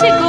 She goes.